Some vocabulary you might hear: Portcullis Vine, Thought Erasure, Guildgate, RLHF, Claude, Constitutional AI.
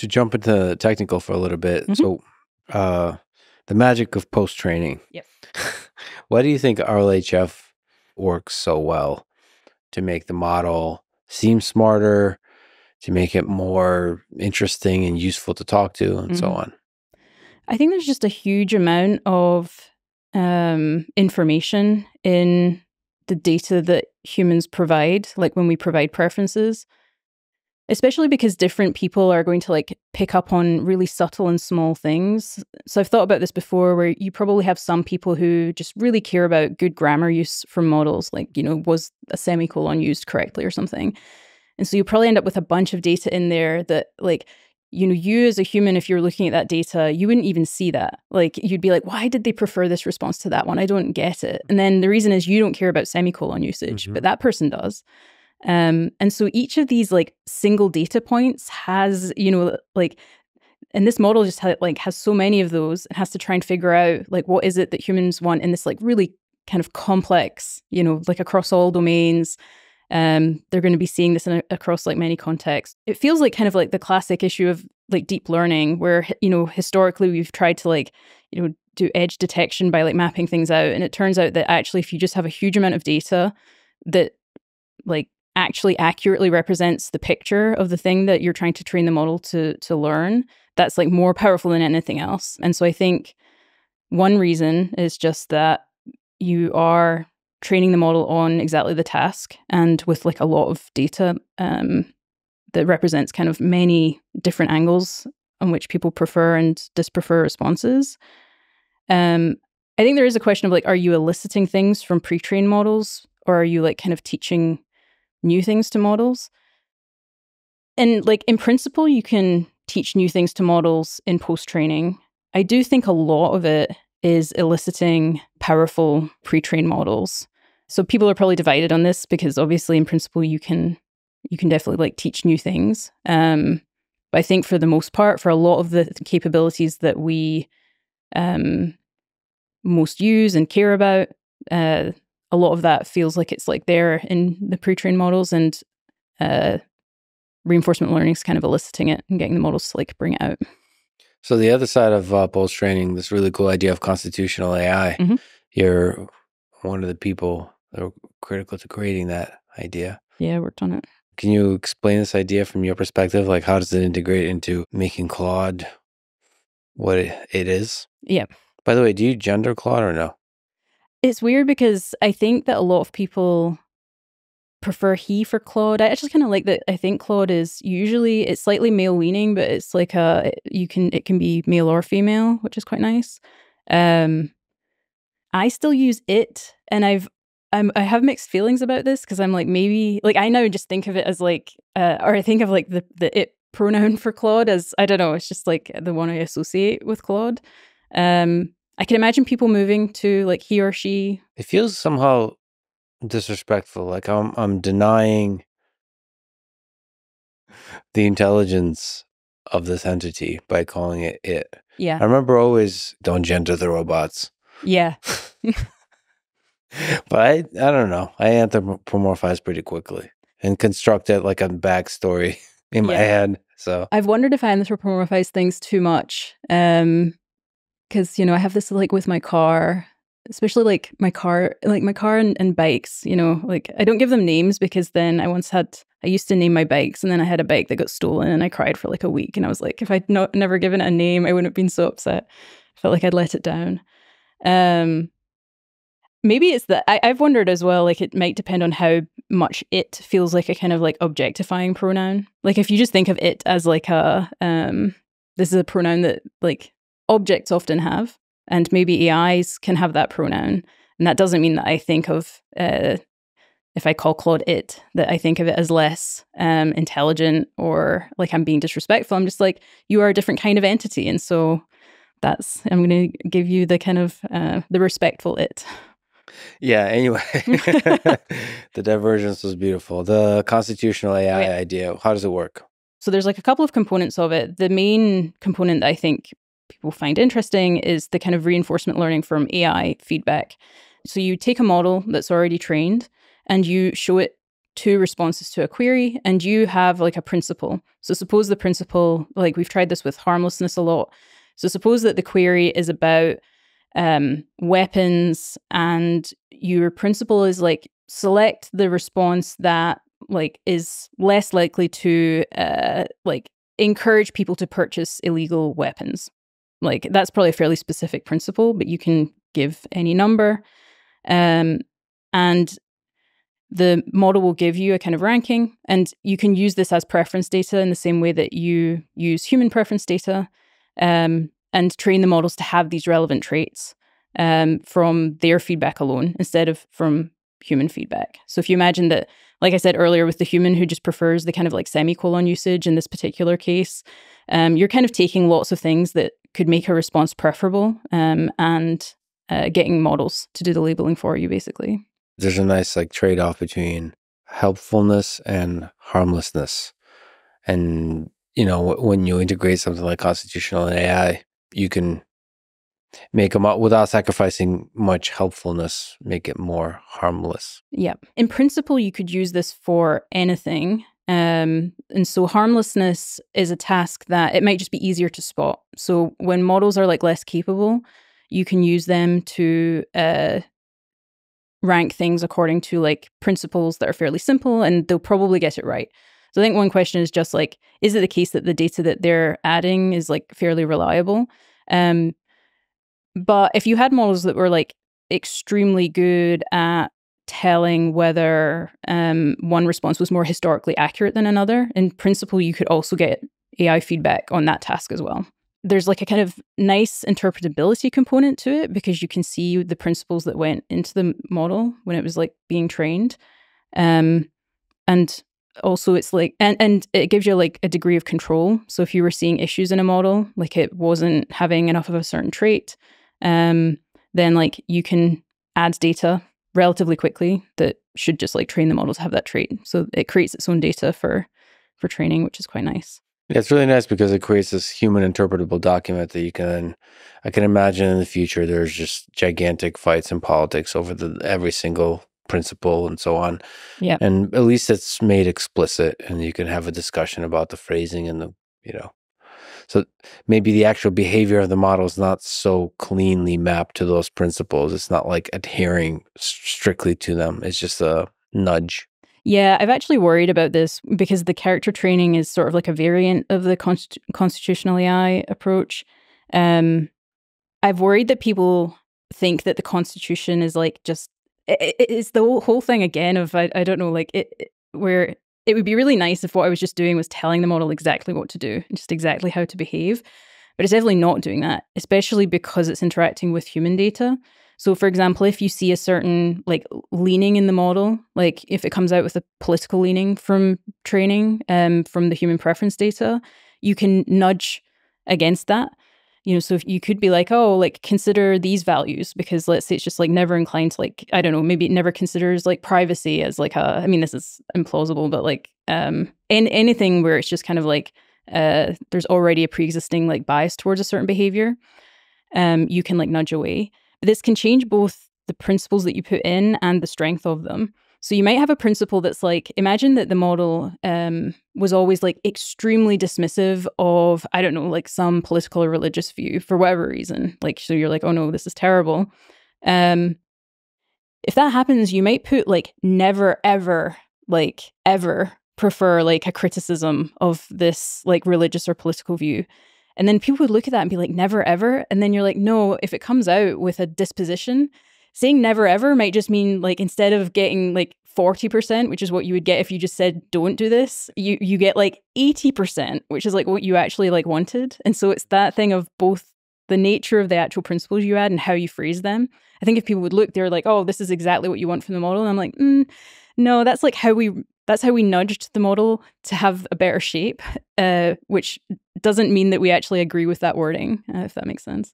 to jump into the technical for a little bit, so the magic of post-training. Yep. Why do you think RLHF works so well to make the model seem smarter, to make it more interesting and useful to talk to, and so on? I think there's just a huge amount of information in the data that humans provide, like when we provide preferences, especially because different people are going to like pick up on really subtle and small things. So I've thought about this before, where you probably have some people who just really care about good grammar use from models, like, you know, was a semicolon used correctly or something. And so you probably end up with a bunch of data in there that, like, you know, you as a human, if you're looking at that data, you wouldn't even see that. Like, you'd be like, why did they prefer this response to that one? I don't get it. And then the reason is you don't care about semicolon usage, but that person does. And so each of these like single data points has, you know, like, and this model just has so many of those. It has to try and figure out like, what is it that humans want in this like really kind of complex, you know, like across all domains. They're going to be seeing this in across like many contexts. It feels like kind of like the classic issue of like deep learning, where, you know, historically we've tried to like, you know, do edge detection by like mapping things out. And it turns out that actually, if you just have a huge amount of data that like actually accurately represents the picture of the thing that you're trying to train the model to learn, that's like more powerful than anything else. And so I think one reason is just that you are training the model on exactly the task and with like a lot of data that represents kind of many different angles on which people prefer and disprefer responses. I think there is a question of like, are you eliciting things from pre-trained models, or are you like kind of teaching new things to models? And like in principle, you can teach new things to models in post-training. I do think a lot of it is eliciting powerful pre-trained models. So people are probably divided on this, because obviously in principle you can definitely like teach new things. But I think for the most part, for a lot of the capabilities that we most use and care about, a lot of that feels like it's like there in the pre-trained models, and reinforcement learning is kind of eliciting it and getting the models to like bring it out. So the other side of post-training, this really cool idea of constitutional AI, you're one of the people that are critical to creating that idea. Yeah, I worked on it. Can you explain this idea from your perspective? Like, how does it integrate into making Claude what it is? Yeah. By the way, do you gender Claude or no? It's weird, because I think that a lot of people prefer he for Claude. I actually kind of like that. I think Claude is usually, it's slightly male leaning, but it's like it can be male or female, which is quite nice. I still use it, and I have mixed feelings about this, because I'm like, maybe like, I now just think of it as like or I think of like the it pronoun for Claude as, I don't know, it's just like the one I associate with Claude. I can imagine people moving to like he or she. It feels somehow disrespectful, like I'm denying the intelligence of this entity by calling it it. Yeah. I remember always, don't gender the robots. Yeah. But I don't know, I anthropomorphize pretty quickly and construct it like a backstory in my head. So I've wondered if I anthropomorphize things too much, because, you know, I have this like with my car, especially like my car and bikes, you know, like I don't give them names, because then I used to name my bikes, and then I had a bike that got stolen, and I cried for like a week. And I was like, if I'd never given it a name, I wouldn't have been so upset. I felt like I'd let it down. Maybe it's that I've wondered as well, like it might depend on how much it feels like a kind of like objectifying pronoun. Like if you just think of it as like a, this is a pronoun that like objects often have. And maybe AIs can have that pronoun. And that doesn't mean that I think of, if I call Claude it, that I think of it as less intelligent, or like I'm being disrespectful. I'm just like, you are a different kind of entity. And so that's, I'm going to give you the kind of, the respectful it. Yeah, anyway, the divergence was beautiful. The constitutional AI idea, how does it work? So there's like a couple of components of it. The main component that I think people find interesting is the kind of reinforcement learning from AI feedback. So you take a model that's already trained, and you show it two responses to a query and you have like a principle. So suppose the principle, like we've tried this with harmlessness a lot. So suppose that the query is about weapons and your principle is like, select the response that like is less likely to like encourage people to purchase illegal weapons. Like that's probably a fairly specific principle, but you can give any number. And the model will give you a kind of ranking, and you can use this as preference data in the same way that you use human preference data, and train the models to have these relevant traits from their feedback alone instead of from human feedback. So if you imagine that, like I said earlier, with the human who just prefers the kind of like semicolon usage in this particular case, you're kind of taking lots of things that could make a response preferable and getting models to do the labeling for you, basically. There's a nice like trade-off between helpfulness and harmlessness. And, you know, when you integrate something like constitutional AI, you can make them out without sacrificing much helpfulness, make it more harmless. Yeah. In principle, you could use this for anything. And so harmlessness is a task that it might just be easier to spot. So when models are like less capable, you can use them to rank things according to like principles that are fairly simple, and they'll probably get it right. So I think one question is just like, is it the case that the data that they're adding is like fairly reliable? But if you had models that were like extremely good at telling whether one response was more historically accurate than another, in principle, you could also get AI feedback on that task as well. There's like a kind of nice interpretability component to it because you can see the principles that went into the model when it was like being trained. And also it's like, and it gives you like a degree of control. So if you were seeing issues in a model, like it wasn't having enough of a certain trait, then like you can add data relatively quickly that should just like train the model to have that trait. So it creates its own data for training, which is quite nice. Yeah, it's really nice because it creates this human interpretable document that you can, I can imagine in the future, there's just gigantic fights in politics over every single principle and so on. Yeah. And at least it's made explicit and you can have a discussion about the phrasing and the, you know, so maybe the actual behavior of the model is not so cleanly mapped to those principles. It's not like adhering strictly to them. It's just a nudge. Yeah, I've actually worried about this because the character training is sort of like a variant of the constitutional AI approach. I've worried that people think that the Constitution is like just, it's the whole thing again of, I don't know, like where it would be really nice if what I was just doing was telling the model exactly what to do and just exactly how to behave. But it's definitely not doing that, especially because it's interacting with human data. So for example, if you see a certain like leaning in the model, like if it comes out with a political leaning from training, from the human preference data, you can nudge against that. You know, so if you could be like, oh, like consider these values, because let's say it's just like never inclined to like, I don't know, maybe it never considers like privacy as like a, I mean, this is implausible, but like anything where it's just kind of like there's already a pre-existing like bias towards a certain behavior, you can like nudge away. This can change both the principles that you put in and the strength of them. So you might have a principle that's like, imagine that the model was always like extremely dismissive of, I don't know, like some political or religious view for whatever reason. Like, so you're like, oh no, this is terrible. If that happens, you might put like never, ever, like ever prefer like a criticism of this like religious or political view. And then people would look at that and be like, never, ever. And then you're like, no, if it comes out with a disposition, saying never, ever might just mean like, instead of getting like 40%, which is what you would get if you just said, don't do this, you get like 80%, which is like what you actually like wanted. And so it's that thing of both the nature of the actual principles you add and how you phrase them. I think if people would look, they're like, oh, this is exactly what you want from the model. And I'm like, no, that's like how we... That's how we nudged the model to have a better shape, which doesn't mean that we actually agree with that wording, if that makes sense.